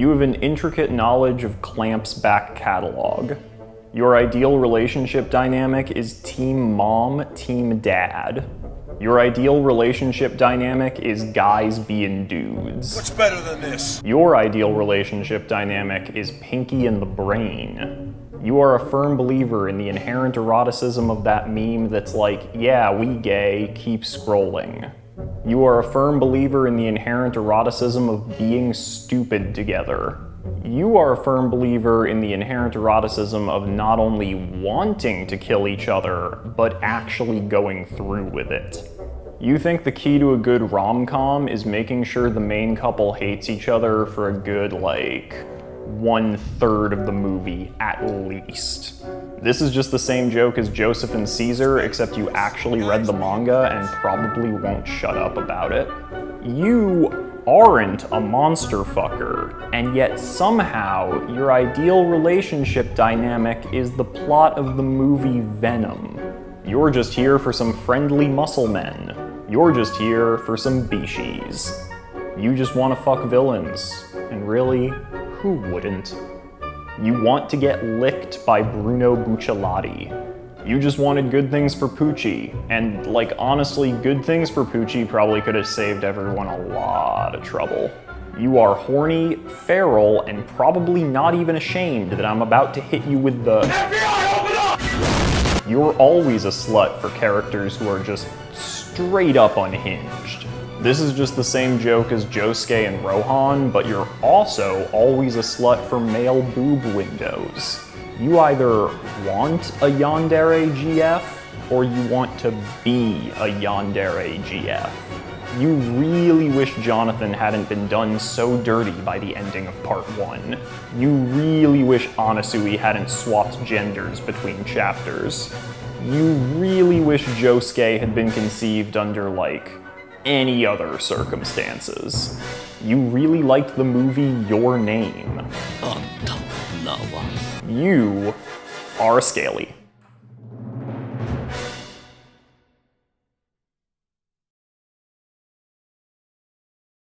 You have an intricate knowledge of Clamp's back catalog. Your ideal relationship dynamic is team mom, team dad. Your ideal relationship dynamic is guys being dudes. What's better than this? Your ideal relationship dynamic is Pinky and the Brain. You are a firm believer in the inherent eroticism of that meme that's like, yeah, we gay, keep scrolling. You are a firm believer in the inherent eroticism of being stupid together. You are a firm believer in the inherent eroticism of not only wanting to kill each other, but actually going through with it. You think the key to a good rom-com is making sure the main couple hates each other for a good, like, 1/3 of the movie, at least. This is just the same joke as Joseph and Caesar, except you actually read the manga and probably won't shut up about it. You aren't a monster fucker, and yet somehow your ideal relationship dynamic is the plot of the movie Venom. You're just here for some friendly muscle men. You're just here for some beashies. You just want to fuck villains, and really, who wouldn't? You want to get licked by Bruno Bucciolati. You just wanted good things for Pucci, and, like, honestly, good things for Pucci probably could have saved everyone a lot of trouble. You are horny, feral, and probably not even ashamed that I'm about to hit you with the FBI, open up! You're always a slut for characters who are just straight up unhinged. This is just the same joke as Josuke and Rohan, but you're also always a slut for male boob windows. You either want a Yandere GF, or you want to be a Yandere GF. You really wish Jonathan hadn't been done so dirty by the ending of part 1. You really wish Anasui hadn't swapped genders between chapters. You really wish Josuke had been conceived under, like, any other circumstances. You really liked the movie Your Name. You are scaly.